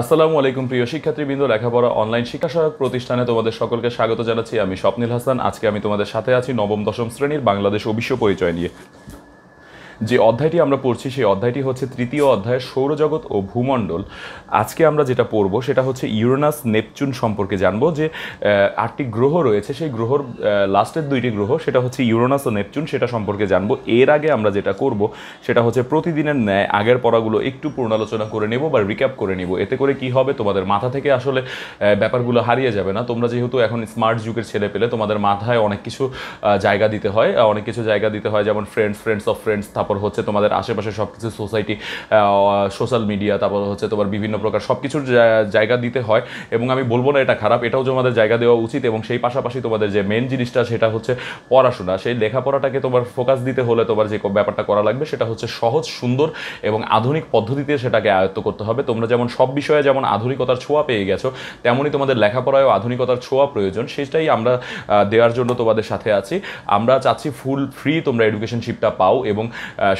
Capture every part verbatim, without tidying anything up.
আসসালামু আলাইকুম প্রিয় শিক্ষার্থীবৃন্দ, লেখাপড়া অনলাইন শিক্ষা সহায়ক প্রতিষ্ঠানে তোমাদের সকলকে স্বাগত জানাচ্ছি। আমি স্বপ্নিল হাসান। আজকে আমি তোমাদের সাথে আছি নবম দশম শ্রেণীর বাংলাদেশ ও বিশ্ব পরিচয় নিয়ে। যে অধ্যায়টি আমরা পড়ছি সেই অধ্যায়টি হচ্ছে তৃতীয় অধ্যায় সৌরজগৎ ও ভূমণ্ডল। আজকে আমরা যেটা পড়ব সেটা হচ্ছে ইউরেনাস নেপচুন সম্পর্কে জানবো। যে আটটি গ্রহ রয়েছে সেই গ্রহর লাস্টের দুইটি গ্রহ সেটা হচ্ছে ইউরেনাস ও নেপচুন, সেটা সম্পর্কে জানবো। এর আগে আমরা যেটা করব সেটা হচ্ছে প্রতিদিনের ন্যায় আগের পড়াগুলো একটু পুনরালোচনা করে নেব বা রিক্যাপ করে নেব। এতে করে কি হবে, তোমাদের মাথা থেকে আসলে ব্যাপারগুলো হারিয়ে যাবে না। তোমরা যেহেতু এখন স্মার্ট যুগের ছেলে পেলে তোমাদের মাথায় অনেক কিছু জায়গা দিতে হয় অনেক কিছু জায়গা দিতে হয় যেমন ফ্রেন্ডস, ফ্রেন্ডস অফ ফ্রেন্ডস, তারপর হচ্ছে তোমাদের আশেপাশে সব কিছু সোসাইটি, সোশ্যাল মিডিয়া, তারপর হচ্ছে তোমার বিভিন্ন প্রকার সব কিছুর জায়গা দিতে হয়। এবং আমি বলবো না এটা খারাপ, এটাও তোমাদের জায়গা দেওয়া উচিত। এবং সেই পাশাপাশি তোমাদের যে মেন জিনিসটা সেটা হচ্ছে পড়াশোনা, সেই লেখাপড়াটাকে তোমার ফোকাস দিতে হলে তোমার যে ব্যাপারটা করা লাগবে সেটা হচ্ছে সহজ, সুন্দর এবং আধুনিক পদ্ধতিতে সেটাকে আয়ত্ত করতে হবে। তোমরা যেমন সব বিষয়ে যেমন আধুনিকতার ছোঁয়া পেয়ে গেছো তেমনই তোমাদের লেখাপড়ায়ও আধুনিকতার ছোঁয়া প্রয়োজন। সেটাই আমরা দেওয়ার জন্য তোমাদের সাথে আছি। আমরা চাচ্ছি ফুল ফ্রি তোমরা এডুকেশনশিপটা পাও এবং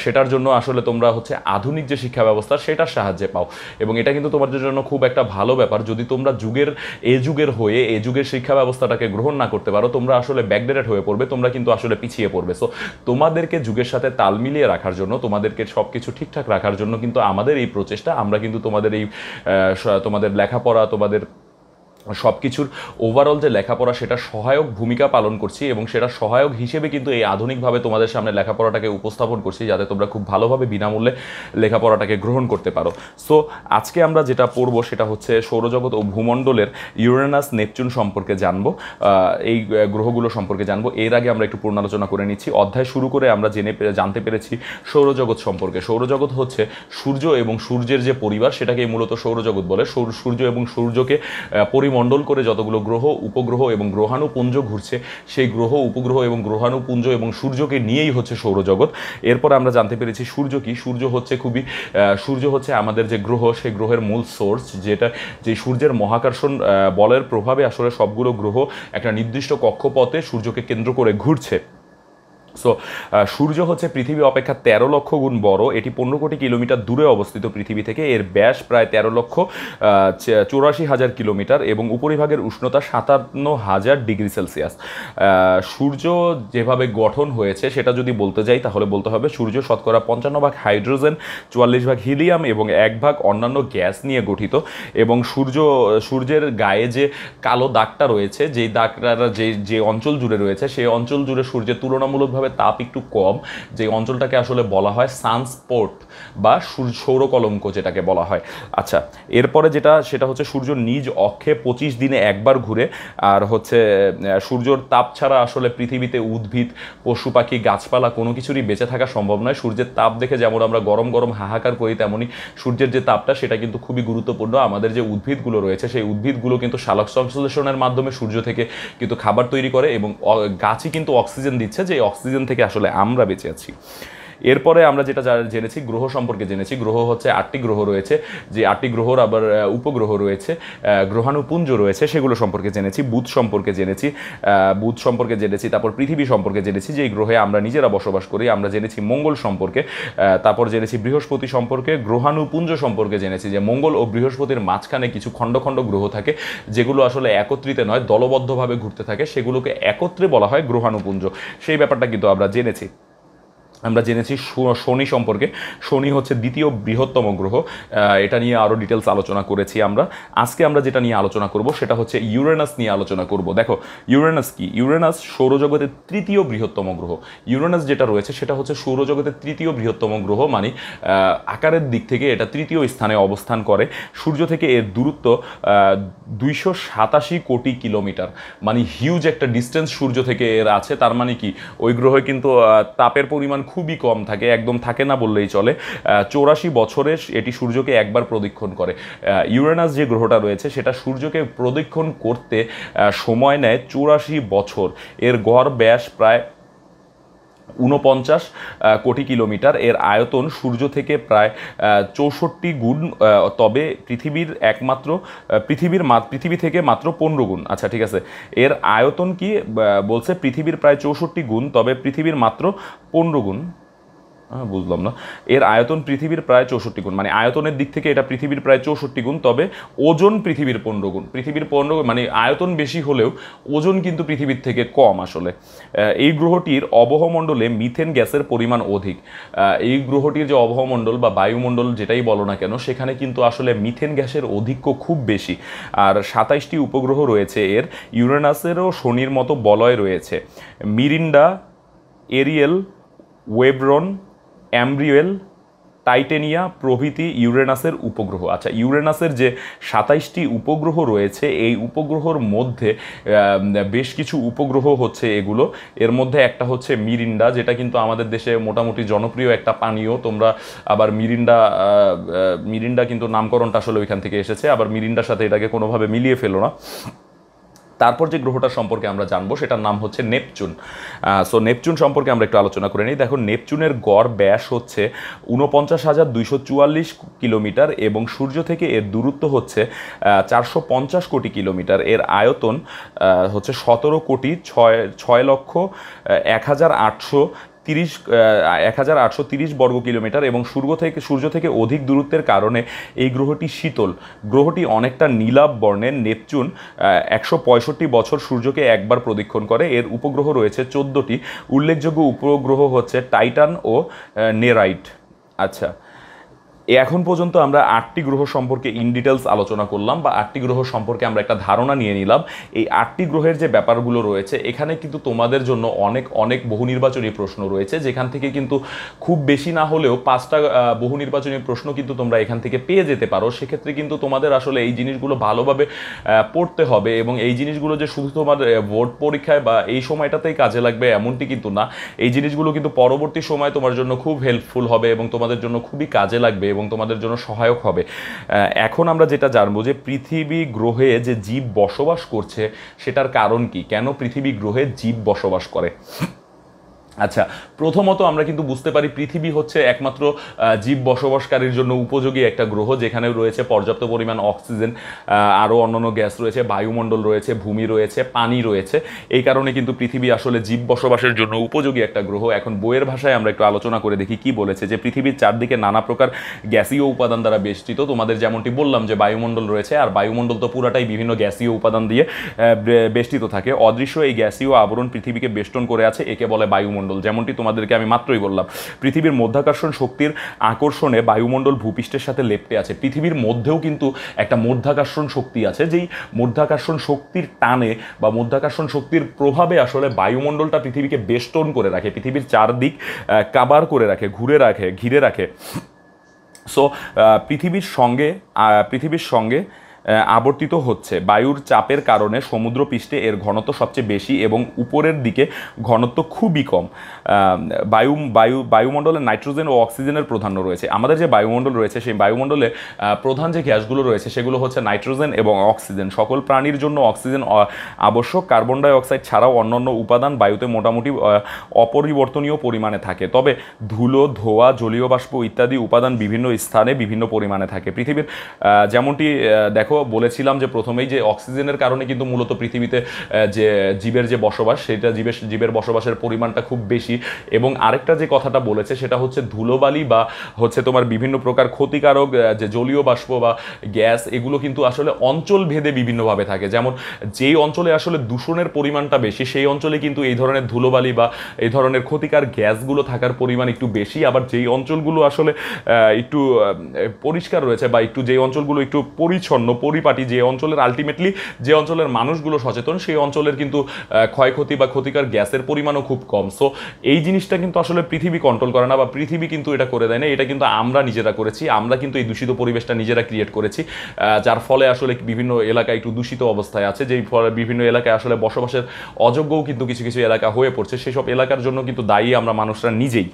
সেটার জন্য আসলে তোমরা হচ্ছে আধুনিক যে শিক্ষা ব্যবস্থা সেটার সাহায্যে পাও। এবং এটা কিন্তু তোমাদের জন্য খুব একটা ভালো ব্যাপার যদি তোমরা যুগের এ যুগের হয়ে এ যুগের শিক্ষা ব্যবস্থাটাকে গ্রহণ না করতে পারো। তোমরা আসলে ব্যাকডেটেড হয়ে পড়বে, তোমরা কিন্তু আসলে পিছিয়ে পড়বে। সো তোমাদেরকে যুগের সাথে তাল মিলিয়ে রাখার জন্য, তোমাদেরকে সব কিছু ঠিকঠাক রাখার জন্য কিন্তু আমাদের এই প্রচেষ্টা। আমরা কিন্তু তোমাদের এই তোমাদের লেখাপড়া, তোমাদের সব কিছুর ওভারঅল যে লেখাপড়া সেটা সহায়ক ভূমিকা পালন করছি এবং সেটা সহায়ক হিসেবে কিন্তু এই আধুনিকভাবে তোমাদের সামনে লেখাপড়াটাকে উপস্থাপন করছি যাতে তোমরা খুব ভালোভাবে বিনামূল্যে লেখাপড়াটাকে গ্রহণ করতে পারো। সো আজকে আমরা যেটা পড়ব সেটা হচ্ছে সৌরজগৎ ও ভূমণ্ডলের ইউরেনাস নেপচুন সম্পর্কে জানবো, এই গ্রহগুলো সম্পর্কে জানবো। এর আগে আমরা একটু পুনরালোচনা করে নিচ্ছি। অধ্যায় শুরু করে আমরা জেনে জানতে পেরেছি সৌরজগৎ সম্পর্কে। সৌরজগৎ হচ্ছে সূর্য এবং সূর্যের যে পরিবার সেটাকেই মূলত সৌরজগৎ বলে। সূর্য এবং সূর্যকে পরি মণ্ডল করে যতগুলো গ্রহ, উপগ্রহ এবং গ্রহাণুপুঞ্জ ঘুরছে সেই গ্রহ, উপগ্রহ এবং গ্রহাণুপুঞ্জ এবং সূর্যকে নিয়েই হচ্ছে সৌরজগৎ। এরপর আমরা জানতে পেরেছি সূর্য কি। সূর্য হচ্ছে খুবই সূর্য হচ্ছে আমাদের যে গ্রহ সেই গ্রহের মূল সোর্স, যেটা যে সূর্যের মহাকর্ষণ বলের প্রভাবে আসলে সবগুলো গ্রহ একটা নির্দিষ্ট কক্ষপথে সূর্যকে কেন্দ্র করে ঘুরছে। সো সূর্য হচ্ছে পৃথিবী অপেক্ষা তেরো লক্ষ গুণ বড়। এটি পনেরো কোটি কিলোমিটার দূরে অবস্থিত পৃথিবী থেকে। এর ব্যাস প্রায় তেরো লক্ষ চৌরাশি হাজার কিলোমিটার এবং উপরিভাগের উষ্ণতা সাতান্ন হাজার ডিগ্রি সেলসিয়াস। সূর্য যেভাবে গঠন হয়েছে সেটা যদি বলতে যাই তাহলে বলতে হবে সূর্য শতকরা পঞ্চান্ন ভাগ হাইড্রোজেন, চুয়াল্লিশ ভাগ হিলিয়াম এবং এক ভাগ অন্যান্য গ্যাস নিয়ে গঠিত। এবং সূর্য সূর্যের গায়ে যে কালো দাগটা রয়েছে, যেই দাগটা যে যে অঞ্চল জুড়ে রয়েছে সেই অঞ্চল জুড়ে সূর্যের তুলনামূলকভাবে তাপ একটু কম, যে অঞ্চলটাকে আসলে বলা হয় সানস্পট বা সৌরকলঙ্ক যেটাকে বলা হয়। আচ্ছা, এরপরে যেটা সেটা হচ্ছে সূর্য নিজ অক্ষে পঁচিশ দিনে একবার ঘুরে। আর হচ্ছে সূর্যর তাপ ছাড়া আসলে পৃথিবীতে উদ্ভিদ, পশু পাখি, গাছপালা কোনো কিছুরই বেঁচে থাকা সম্ভব নয়। সূর্যের তাপ দেখে যেমন আমরা গরম গরম হাহাকার করি তেমনই সূর্যের যে তাপটা সেটা কিন্তু খুবই গুরুত্বপূর্ণ। আমাদের যে উদ্ভিদগুলো রয়েছে সেই উদ্ভিদগুলো কিন্তু সালোক সংশ্লেষণের মাধ্যমে সূর্য থেকে কিন্তু খাবার তৈরি করে এবং গাছই কিন্তু অক্সিজেন দিচ্ছে, যে অক্সিজেন থেকে আসলে আমরা বেঁচে আছি। এরপরে আমরা যেটা জেনেছি গ্রহ সম্পর্কে জেনেছি। গ্রহ হচ্ছে আটটি গ্রহ রয়েছে, যে আটটি গ্রহর আবার উপগ্রহ রয়েছে, গ্রহাণুপুঞ্জ রয়েছে, সেগুলো সম্পর্কে জেনেছি। বুধ সম্পর্কে জেনেছি বুধ সম্পর্কে জেনেছি তারপর পৃথিবী সম্পর্কে জেনেছি, যেই গ্রহে আমরা নিজেরা বসবাস করি। আমরা জেনেছি মঙ্গল সম্পর্কে, তারপর জেনেছি বৃহস্পতি সম্পর্কে, গ্রহাণুপুঞ্জ সম্পর্কে জেনেছি যে মঙ্গল ও বৃহস্পতির মাঝখানে কিছু খণ্ড খণ্ড গ্রহ থাকে যেগুলো আসলে একত্রিত নয়, দলবদ্ধভাবে ঘুরতে থাকে, সেগুলোকে একত্রে বলা হয় গ্রহাণুপুঞ্জ। সেই ব্যাপারটা কিন্তু আমরা জেনেছি। আমরা জেনেছি শনি সম্পর্কে। শনি হচ্ছে দ্বিতীয় বৃহত্তম গ্রহ, এটা নিয়ে আরও ডিটেলস আলোচনা করেছি আমরা। আজকে আমরা যেটা নিয়ে আলোচনা করব সেটা হচ্ছে ইউরেনাস নিয়ে আলোচনা করব। দেখো ইউরেনাস কি। ইউরেনাস সৌরজগতের তৃতীয় বৃহত্তম গ্রহ। ইউরেনাস যেটা রয়েছে সেটা হচ্ছে সৌরজগতের তৃতীয় বৃহত্তম গ্রহ, মানে আকারের দিক থেকে এটা তৃতীয় স্থানে অবস্থান করে। সূর্য থেকে এর দূরত্ব দুইশো সাতাশি কোটি কিলোমিটার, মানে হিউজ একটা ডিস্টেন্স সূর্য থেকে এর আছে। তার মানে কি ওই গ্রহে কিন্তু তাপের পরিমাণ খুবই কম থাকে, একদম থাকে না বললেই চলে। চৌরাশি বছরে এটি সূর্যকে একবার প্রদক্ষিণ করে। ইউরেনাস যে গ্রহটা রয়েছে সেটা সূর্যকে প্রদক্ষিণ করতে সময় নেয় চৌরাশি বছর। এর গড় ব্যাস প্রায় ঊনপঞ্চাশ কোটি কিলোমিটার। এর আয়তন সূর্য থেকে প্রায় চৌষট্টি গুণ, তবে পৃথিবীর একমাত্র পৃথিবীর পৃথিবী থেকে মাত্র পনেরো গুণ। আচ্ছা ঠিক আছে, এর আয়তন কি বলছে, পৃথিবীর প্রায় চৌষট্টি গুণ তবে পৃথিবীর মাত্র পনেরো গুণ। हाँ बुझलाम ना एर आयतन पृथिवीर प्राय चौषट्टी गुण माने आयतनेर दिक थेके एटा पृथिवीर प्राय चौषट्टी गुण तबे ओजन पृथिवीर पंद्रह गुण पृथिवीर पंद्रह गुण माने आयतन बेशी होलेओ ओजन किन्तु पृथिवीर थेके कम आसले एई ग्रहटिर अबहमंडले मिथेन ग्यासेर परिमाण अधिक एई ग्रहटिर जे अबहमंडल बा वायुमंडल जेटाई बोलो ना केन सेखाने किन्तु आसले मिथेन ग्यासेर अधिक्य खूब बेशी आर सत्ताईशटी उपग्रह रयेछे एर ইউরেনাসেরও শনির মতো বলয় রয়েছে মিরিন্ডা এরিয়েল ওয়েব্রন অ্যামব্রিয়েল টাইটেনিয়া প্রভৃতি ইউরেনাসের উপগ্রহ। আচ্ছা ইউরেনাসের যে সাতাইশটি উপগ্রহ রয়েছে এই উপগ্রহর মধ্যে বেশ কিছু উপগ্রহ হচ্ছে এগুলো এর মধ্যে একটা হচ্ছে মিরিন্ডা যেটা কিন্তু আমাদের দেশে মোটামুটি জনপ্রিয় একটা পানীয়। তোমরা আবার মিরিন্ডা মিরিন্ডা কিন্তু নামকরণটা আসলে ওইখান থেকে এসেছে, আবার মিরিন্ডার সাথে এটাকে কোনোভাবে মিলিয়ে ফেলো না। তারপর যে গ্রহটার সম্পর্কে আমরা জানবো সেটার নাম হচ্ছে নেপচুন। সো নেপচুন সম্পর্কে আমরা একটু আলোচনা করে নিই। দেখো নেপচুনের গড় ব্যাস হচ্ছে উনপঞ্চাশ হাজার দুইশো চুয়াল্লিশ কিলোমিটার এবং সূর্য থেকে এর দূরত্ব হচ্ছে চারশো পঞ্চাশ কোটি কিলোমিটার। এর আয়তন হচ্ছে সতেরো কোটি ছয় ছয় লক্ষ এক হাজার আটশো তিরিশ এক হাজার আটশো তিরিশ বর্গ কিলোমিটার এবং সূর্য থেকে সূর্য থেকে অধিক দূরত্বের কারণে এই গ্রহটি শীতল। গ্রহটি অনেকটা নীলাভ বর্ণের। নেপচুন একশো পঁয়ষট্টি বছর সূর্যকে একবার প্রদক্ষিণ করে। এর উপগ্রহ রয়েছে চোদ্দোটি। উল্লেখযোগ্য উপগ্রহ হচ্ছে টাইটান ও নেরাইট। আচ্ছা এখন পর্যন্ত আমরা আটটি গ্রহ সম্পর্কে ইন ডিটেলস আলোচনা করলাম বা আটটি গ্রহ সম্পর্কে আমরা একটা ধারণা নিয়ে নিলাম। এই আটটি গ্রহের যে ব্যাপারগুলো রয়েছে এখানে কিন্তু তোমাদের জন্য অনেক অনেক বহু নির্বাচনী প্রশ্ন রয়েছে, যেখান থেকে কিন্তু খুব বেশি না হলেও পাঁচটা বহু নির্বাচনী প্রশ্ন কিন্তু তোমরা এখান থেকে পেয়ে যেতে পারো। সেক্ষেত্রে কিন্তু তোমাদের আসলে এই জিনিসগুলো ভালোভাবে পড়তে হবে এবং এই জিনিসগুলো যে শুধু তোমার বোর্ড পরীক্ষায় বা এই সময়টাতেই কাজে লাগবে এমনটি কিন্তু না। এই জিনিসগুলো কিন্তু পরবর্তী সময় তোমার জন্য খুব হেল্পফুল হবে এবং তোমাদের জন্য খুবই কাজে লাগবে এবং তোমাদের জন্য সহায়ক হবে। এখন আমরা যেটা জানবো যে পৃথিবী গ্রহে যে জীব বসবাস করছে সেটার কারণ কি, কেন পৃথিবী গ্রহে জীব বসবাস করে। আচ্ছা প্রথমত আমরা কিন্তু বুঝতে পারি পৃথিবী হচ্ছে একমাত্র জীব বসবাসকারীর জন্য উপযোগী একটা গ্রহ, যেখানে রয়েছে পর্যাপ্ত পরিমাণ অক্সিজেন, আরও অন্যান্য গ্যাস রয়েছে, বায়ুমণ্ডল রয়েছে, ভূমি রয়েছে, পানি রয়েছে। এই কারণে কিন্তু পৃথিবী আসলে জীব বসবাসের জন্য উপযোগী একটা গ্রহ। এখন বইয়ের ভাষায় আমরা একটু আলোচনা করে দেখি কি বলেছে, যে পৃথিবীর চারদিকে নানা প্রকার গ্যাসীয় উপাদান দ্বারা বেষ্টিত। তোমাদের যেমনটি বললাম যে বায়ুমণ্ডল রয়েছে, আর বায়ুমণ্ডল তো পুরাটাই বিভিন্ন গ্যাসীয় উপাদান দিয়ে বেষ্টিত থাকে। অদৃশ্য এই গ্যাসীয় আবরণ পৃথিবীকে বেষ্টন করে আছে, একে বলে বায়ুমণ্ডল। যেমনটি তোমাদেরকে আমি মাত্রই বললাম পৃথিবীর মধ্যাকর্ষণ শক্তির আকর্ষণে বায়ুমণ্ডল ভূপৃষ্ঠের সাথে লেপ্টে আছে। পৃথিবীর মধ্যেও কিন্তু একটা মধ্যাকর্ষণ শক্তি আছে, যেই মধ্যাকর্ষণ শক্তির টানে বা মধ্যাকর্ষণ শক্তির প্রভাবে আসলে বায়ুমণ্ডলটা পৃথিবীকে বেষ্টন করে রাখে, পৃথিবীর চারদিক কাভার করে রাখে, ঘুরে রাখে, ঘিরে রাখে। সো পৃথিবীর সঙ্গে পৃথিবীর সঙ্গে আবর্তিত হচ্ছে। বায়ুর চাপের কারণে সমুদ্রপৃষ্ঠে এর ঘনত্ব সবচেয়ে বেশি এবং উপরের দিকে ঘনত্ব খুবই কম। বায়ু বায়ু বায়ুমণ্ডলে নাইট্রোজেন ও অক্সিজেনের প্রাধান্য রয়েছে। আমাদের যে বায়ুমণ্ডল রয়েছে সেই বায়ুমণ্ডলে প্রধান যে গ্যাসগুলো রয়েছে সেগুলো হচ্ছে নাইট্রোজেন এবং অক্সিজেন। সকল প্রাণীর জন্য অক্সিজেন আবশ্যক। কার্বন ডাইঅক্সাইড ছাড়াও অন্যান্য উপাদান বায়ুতে মোটামুটি অপরিবর্তনীয় পরিমাণে থাকে, তবে ধুলো, ধোঁয়া, জলীয় বাষ্প ইত্যাদি উপাদান বিভিন্ন স্থানে বিভিন্ন পরিমাণে থাকে। পৃথিবীর যেমনটি দেখো বলেছিলাম যে প্রথমেই যে অক্সিজেনের কারণে কিন্তু মূলত পৃথিবীতে যে জীবের যে বসবাস সেটা জীবের জীবের বসবাসের পরিমাণটা খুব বেশি। এবং আরেকটা যে কথাটা বলেছে সেটা হচ্ছে ধুলোবালি বা হচ্ছে তোমার বিভিন্ন প্রকার ক্ষতিকারক যে জলীয় বাষ্প বা গ্যাস এগুলো কিন্তু আসলে অঞ্চল ভেদে বিভিন্নভাবে থাকে। যেমন যেই অঞ্চলে আসলে দূষণের পরিমাণটা বেশি সেই অঞ্চলে কিন্তু এই ধরনের ধুলোবালি বা এই ধরনের ক্ষতিকার গ্যাসগুলো থাকার পরিমাণ একটু বেশি। আবার যেই অঞ্চলগুলো আসলে একটু পরিষ্কার রয়েছে বা একটু যেই অঞ্চলগুলো একটু পরিচ্ছন্ন পরিপাটি, যে অঞ্চলের আলটিমেটলি যে অঞ্চলের মানুষগুলো সচেতন সেই অঞ্চলের কিন্তু ক্ষয়ক্ষতি বা ক্ষতিকর গ্যাসের পরিমাণও খুব কম। সো এই জিনিসটা কিন্তু আসলে পৃথিবী কন্ট্রোল করে না বা পৃথিবী কিন্তু এটা করে দেয় না, এটা কিন্তু আমরা নিজেরা করেছি। আমরা কিন্তু এই দূষিত পরিবেশটা নিজেরা ক্রিয়েট করেছি, যার ফলে আসলে বিভিন্ন এলাকায় একটু দূষিত অবস্থায় আছে, যেই ফলে বিভিন্ন এলাকায় আসলে বসবাসের অযোগ্যও কিন্তু কিছু কিছু এলাকা হয়ে পড়ছে। সেসব এলাকার জন্য কিন্তু দায়ী আমরা মানুষরা নিজেই।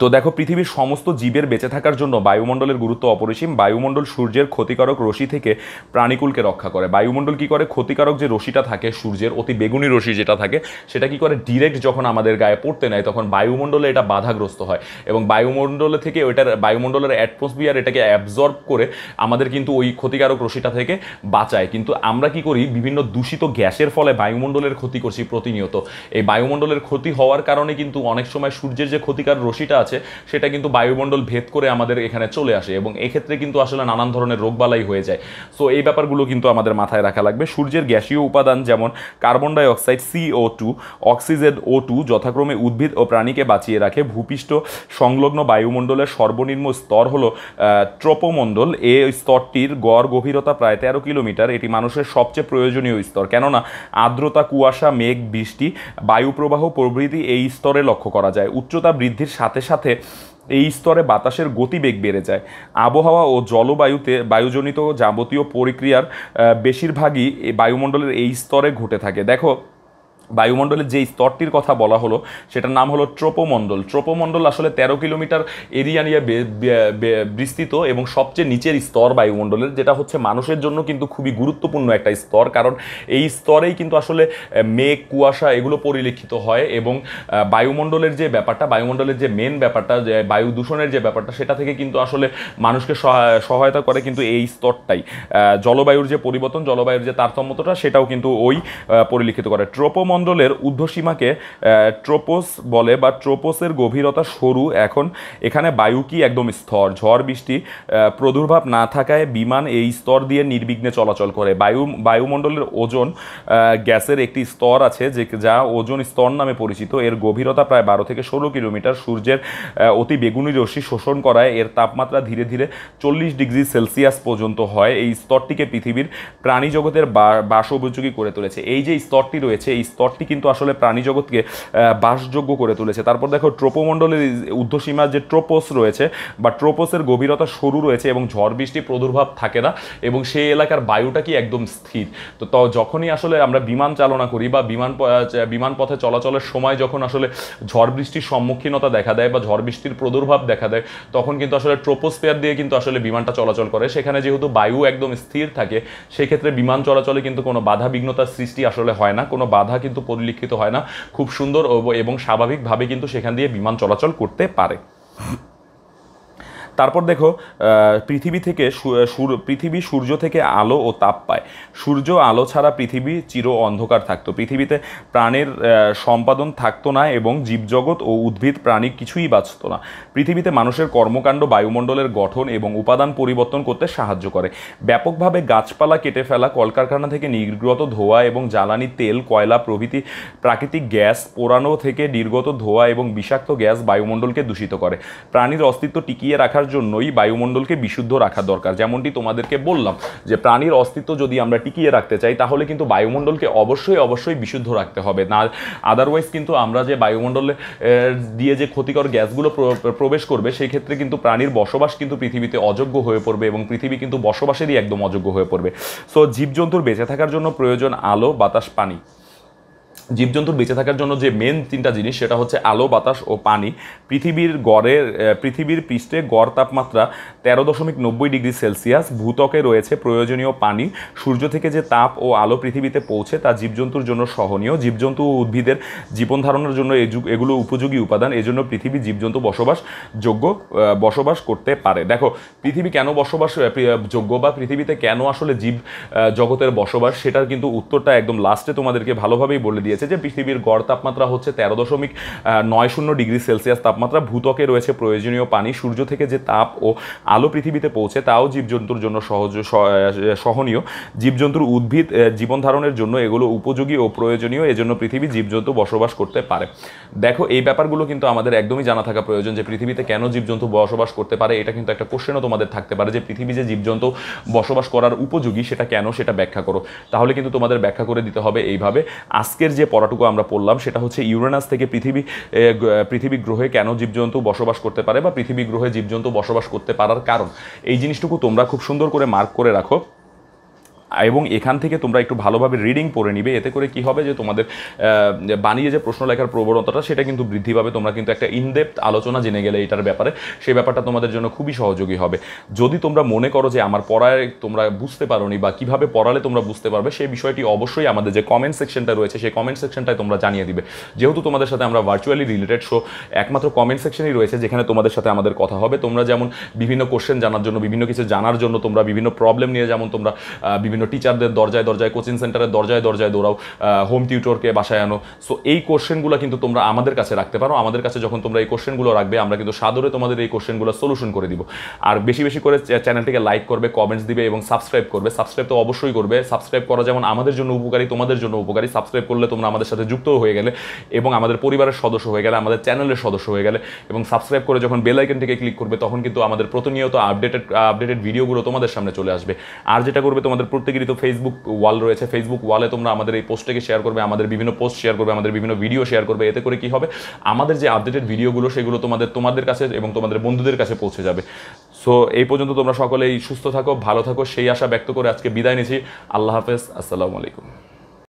तो देखो पृथिवीर समस्त जीवेर बेঁচে थाकार जोन्नो वायुमंडलेर गुरुत्व अपरिसीम। वायुमंडल सूर्येर क्षतिकारक रश्मि थेके प्राणीकुलके रक्षा करे। वायुमंडल कि करे क्षतिकारक जे रश्मिटा थाके सूर्येर अति बेगुनी रश्मि जेटा थाके सेटा कि करे डायरेक्ट जखन आमादेर गाये पड़ते नेয় तखन वायुमंडले एटा बाधाग्रस्त हय एबं वायुमंडल थेके ओइटार वायुमंडलेर अ্যাটমসফিয়ার एटाके অ্যাবজর্ব करे आमादेर किन्तु ओই क्षतिकारक रश्मिटा थेके बाঁচায়। किन्तु आमरा कि कরি विभिन्न दूषित গ্যাসের फले वायुमंडलेर क्षति करছি प्रतिनियत। এই वायुमंडलेर क्षति হওয়ার কারণে কিন্তু অনেক সময় সূর্যের যে ক্ষতিকারক রশ্মিটা সেটা কিন্তু বায়ুমণ্ডল ভেদ করে আমাদের এখানে চলে আসে এবং এই ক্ষেত্রে কিন্তু আসলে নানান ধরনের রোগবালাই হয়ে যায়। সো এই ব্যাপারগুলো কিন্তু আমাদের মাথায় রাখা লাগবে। সূর্যের গ্যাসীয় উপাদান যেমন carbon dioxide C O two, oxygen O two যথাক্রমে উদ্ভিদ ও প্রাণীকে বাঁচিয়ে রাখে। ভূপৃষ্ঠ সংলগ্ন বায়ুমণ্ডলের সর্বনিম্ন স্তর হলো ট্রপোমণ্ডল। এই স্তরটির গড় গভীরতা প্রায় তেরো কিলোমিটার। এটি মানুষের সবচেয়ে প্রয়োজনীয় স্তর, কেননা আর্দ্রতা, কুয়াশা, মেঘ, বৃষ্টি, বায়ুপ্রবাহ প্রভৃতি এই স্তরে লক্ষ্য করা যায়। উচ্চতা বৃদ্ধির সাথে সাথে সাথে এই স্তরে বাতাসের গতিবেগ বেড়ে যায়। আবহাওয়া ও জলবায়ুতে বায়ুজনিত যাবতীয় প্রক্রিয়ার বেশিরভাগই বায়ুমণ্ডলের এই স্তরে ঘটে থাকে। দেখো বায়ুমণ্ডলের যে স্তরটির কথা বলা হলো সেটার নাম হলো ট্রপোমণ্ডল। ট্রপোমণ্ডল আসলে তেরো কিলোমিটার এরিয়া নিয়ে বিস্তৃত এবং সবচেয়ে নিচের স্তর বায়ুমণ্ডলের, যেটা হচ্ছে মানুষের জন্য কিন্তু খুবই গুরুত্বপূর্ণ একটা স্তর। কারণ এই স্তরেই কিন্তু আসলে মেঘ, কুয়াশা এগুলো পরিলক্ষিত হয় এবং বায়ুমণ্ডলের যে ব্যাপারটা, বায়ুমণ্ডলের যে মেন ব্যাপারটা, যে বায়ু দূষণের যে ব্যাপারটা, সেটা থেকে কিন্তু আসলে মানুষকে সহায়তা করে কিন্তু এই স্তরটাই। জলবায়ুর যে পরিবর্তন, জলবায়ুর যে তারতম্যতা, সেটাও কিন্তু ওই পরিলক্ষিত করে। ট্রপোমণ্ডল মণ্ডলের ঊর্ধ্বসীমাকে ট্রোপোস বলে বা ট্রোপোসের গভীরতা সরু। এখন এখানে বায়ু কি একদম স্থির, ঝড় বৃষ্টি প্রদুর্ভাব না থাকায় বিমান এই স্তর দিয়ে নির্বিঘ্নে চলাচল করে। বায়ু বায়ুমণ্ডলের ওজন গ্যাসের একটি স্তর আছে যে যা ওজন স্তর নামে পরিচিত। এর গভীরতা প্রায় বারো থেকে ষোলো কিলোমিটার। সূর্যের অতি বেগুনি রশ্মি শোষণ করায় এর তাপমাত্রা ধীরে ধীরে চল্লিশ ডিগ্রি সেলসিয়াস পর্যন্ত হয়। এই স্তরটিকে পৃথিবীর প্রাণী জগতের বাসোপযোগী করে তুলেছে। এই যে স্তরটি রয়েছে এই স্তর স্তরটি কিন্তু আসলে প্রাণী জগৎকে বাসযোগ্য করে তুলেছে। তারপর দেখো ট্রোপোমণ্ডলের ঊর্ধ্বসীমা যে ট্রোপোস রয়েছে বা ট্রোপোসের গভীরতা সরু রয়েছে এবং ঝড় বৃষ্টি প্রদুর্ভাব থাকে না এবং সেই এলাকার বায়ুটা কি একদম স্থির। তো যখনই আসলে আমরা বিমান চালনা করি বা বিমান বিমান পথে চলাচলের সময় যখন আসলে ঝড় বৃষ্টির সম্মুখীনতা দেখা দেয় বা ঝড় বৃষ্টির প্রদুর্ভাব দেখা দেয় তখন কিন্তু আসলে ট্রোপোস্ফিয়ার দিয়ে কিন্তু আসলে বিমানটা চলাচল করে। সেখানে যেহেতু বায়ু একদম স্থির থাকে সেক্ষেত্রে বিমান চলাচলে কিন্তু কোনো বাধা বিঘ্নতার সৃষ্টি আসলে হয় না, কোনো বাধা কিন্তু পরিলক্ষিত হয় না। খুব সুন্দর এবং স্বাভাবিকভাবে কিন্তু সেখান দিয়ে বিমান চলাচল করতে পারে। তারপর দেখো পৃথিবী থেকে পৃথিবী সূর্য থেকে আলো ও তাপ পায়। সূর্য আলো ছাড়া পৃথিবী চির অন্ধকার থাকতো। পৃথিবীতে প্রাণের সম্পাদন থাকতো না এবং জীবজগৎ ও উদ্ভিদ প্রাণী কিছুই বাঁচত না। পৃথিবীতে মানুষের কর্মকাণ্ড বায়ুমণ্ডলের গঠন এবং উপাদান পরিবর্তন করতে সাহায্য করে। ব্যাপকভাবে গাছপালা কেটে ফেলা, কলকারখানা থেকে নির্গত ধোঁয়া এবং জ্বালানি তেল, কয়লা প্রভৃতি প্রাকৃতিক গ্যাস পোড়ানো থেকে নির্গত ধোঁয়া এবং বিষাক্ত গ্যাস বায়ুমণ্ডলকে দূষিত করে। প্রাণীর অস্তিত্ব টিকিয়ে রাখার জন্যই বায়ুমণ্ডলকে বিশুদ্ধ রাখা দরকার। যেমনটি তোমাদেরকে বললাম যে প্রাণীর অস্তিত্ব যদি আমরা টিকিয়ে রাখতে চাই তাহলে কিন্তু বায়ুমণ্ডলকে অবশ্যই অবশ্যই বিশুদ্ধ রাখতে হবে, না আদারওয়াইজ কিন্তু আমরা যে বায়ুমণ্ডলে দিয়ে যে ক্ষতিকর গ্যাসগুলো প্রবেশ করবে সেই ক্ষেত্রে কিন্তু প্রাণীর বসবাস কিন্তু পৃথিবীতে অযোগ্য হয়ে পড়বে এবং পৃথিবী কিন্তু বসবাসেরই একদম অযোগ্য হয়ে পড়বে। সো জীবজন্তুর বেঁচে থাকার জন্য প্রয়োজন আলো, বাতাস, পানি। জীবজন্তুর বেঁচে থাকার জন্য যে মেন তিনটা জিনিস সেটা হচ্ছে আলো, বাতাস ও পানি। পৃথিবীর গড়ে পৃথিবীর পৃষ্ঠে গড় তাপমাত্রা তেরো দশমিক নব্বই ডিগ্রি সেলসিয়াস। ভূত্বকে রয়েছে প্রয়োজনীয় পানি। সূর্য থেকে যে তাপ ও আলো পৃথিবীতে পৌঁছে তা জীবজন্তুর জন্য সহনীয়। জীবজন্তু ও উদ্ভিদের জীবন ধারণের জন্য এগুলো উপযোগী উপাদান। এজন্য পৃথিবী জীবজন্তু বসবাস যোগ্য বসবাস করতে পারে। দেখো পৃথিবী কেন বসবাস যোগ্য বা পৃথিবীতে কেন আসলে জীব জগতের বসবাস সেটার কিন্তু উত্তরটা একদম লাস্টে তোমাদেরকে ভালোভাবেই বলে দিই যে পৃথিবীর গড় তাপমাত্রা হচ্ছে তেরো দশমিক নয় শূন্য ডিগ্রি সেলসিয়াস তাপমাত্রা। ভূত্বকে রয়েছে প্রয়োজনীয় পানি। সূর্য থেকে যে তাপ ও আলো পৃথিবীতে পৌঁছে তাও জীবজন্তুর জন্য সহজ সহনীয়। জীবজন্তুর উদ্ভিদ জীবন ধারণের জন্য এগুলো উপযোগী ও প্রয়োজনীয়। এজন্য পৃথিবী জীবজন্তু বসবাস করতে পারে। দেখো এই ব্যাপারগুলো কিন্তু আমাদের একদমই জানা থাকা প্রয়োজন যে পৃথিবীতে কেন জীবজন্তু বসবাস করতে পারে। এটা কিন্তু একটা কোশ্চেনও তোমাদের থাকতে পারে যে পৃথিবী যে জীবজন্তু বসবাস করার উপযোগী সেটা কেন, সেটা ব্যাখ্যা করো। তাহলে কিন্তু তোমাদের ব্যাখ্যা করে দিতে হবে এইভাবে। আজকের যে পড়াটুকু আমরা পড়লাম সেটা হচ্ছে ইউরেনাস থেকে পৃথিবী পৃথিবী গ্রহে কেন জীবজন্তু বসবাস করতে পারে বা পৃথিবী গ্রহে জীবজন্তু বসবাস করতে পারার কারণ। এই জিনিসটুকু তোমরা খুব সুন্দর করে মার্ক করে রাখো। এবং এখান থেকে তোমরা একটু ভালোভাবে রিডিং পড়ে নিবে। এতে করে কি হবে যে তোমাদের বানিয়ে যে প্রশ্ন লেখার প্রবণতাটা সেটা কিন্তু বৃদ্ধি পাবে। তোমরা কিন্তু একটা ইনডেপথ আলোচনা জেনে গেলে এটার ব্যাপারে, সেই ব্যাপারটা তোমাদের জন্য খুবই সহযোগী হবে। যদি তোমরা মনে করো যে আমার পড়ায় তোমরা বুঝতে পারোনি বা কীভাবে পড়ালে তোমরা বুঝতে পারবে, সেই বিষয়টি অবশ্যই আমাদের যে কমেন্ট সেকশনটা রয়েছে সেই কমেন্ট সেকশনটায় তোমরা জানিয়ে দিবে। যেহেতু তোমাদের সাথে আমরা ভার্চুয়ালি রিলেটেড, সো একমাত্র কমেন্ট সেকশনই রয়েছে যেখানে তোমাদের সাথে আমাদের কথা হবে। তোমরা যেমন বিভিন্ন কোশ্চেন জানার জন্য, বিভিন্ন কিছু জানার জন্য, তোমরা বিভিন্ন প্রবলেম নিয়ে যেমন তোমরা বিভিন্ন টিচারদের দরজায় দরজায়, কোচিং সেন্টারের দরজায় দরজায় দৌড়াও, হোম টিউটরকে বাসায় আনো, সো এই কোশ্চেনগুলো কিন্তু তোমরা আমাদের কাছে রাখতে পারো। আমাদের কাছে যখন তোমরা এই কোশ্চেনগুলো রাখবে, আমরা কিন্তু সাদরে তোমাদের এই কোশ্চেনগুলো সলিউশন করে দিব। আর বেশি বেশি করে চ্যানেলটিকে লাইক করবে, কমেন্টস দিবে এবং সাবস্ক্রাইব করবে। সাবস্ক্রাইব তো অবশ্যই করবে। সাবস্ক্রাইব করা যেমন আমাদের জন্য উপকারী, তোমাদের জন্য উপকারী। সাবস্ক্রাইব করলে তোমরা আমাদের সাথে যুক্ত হয়ে গেলে এবং আমাদের পরিবারের সদস্য হয়ে গেলে, আমাদের চ্যানেলের সদস্য হয়ে গেলে, এবং সাবস্ক্রাইব করে যখন বেল আইকনটিকে ক্লিক করবে তখন কিন্তু আমাদের প্রতিনিয়ত আপডেটেড আপডেটেড ভিডিওগুলো তোমাদের সামনে চলে আসবে। আর যেটা করবে, তোমাদের প্রত্যেকেরই তো ফেসবুক ওয়াল রয়েছে, ফেসবুক ওয়ালে তোমরা আমাদের এই পোস্টটাকে শেয়ার করবে, আমাদের বিভিন্ন পোস্ট শেয়ার করবে, আমাদের বিভিন্ন ভিডিও শেয়ার করবে। এতে করে কি হবে, আমাদের যে আপডেটেড ভিডিওগুলো সেগুলো তোমাদের তোমাদের কাছে এবং তোমাদের বন্ধুদের কাছে পৌঁছে যাবে। সো এই পর্যন্ত তোমরা সকলেই সুস্থ থাকো, ভালো থাকো, সেই আশা ব্যক্ত করে আজকে বিদায় নিচ্ছি। আল্লাহ হাফেজ, আসসালামু আলাইকুম।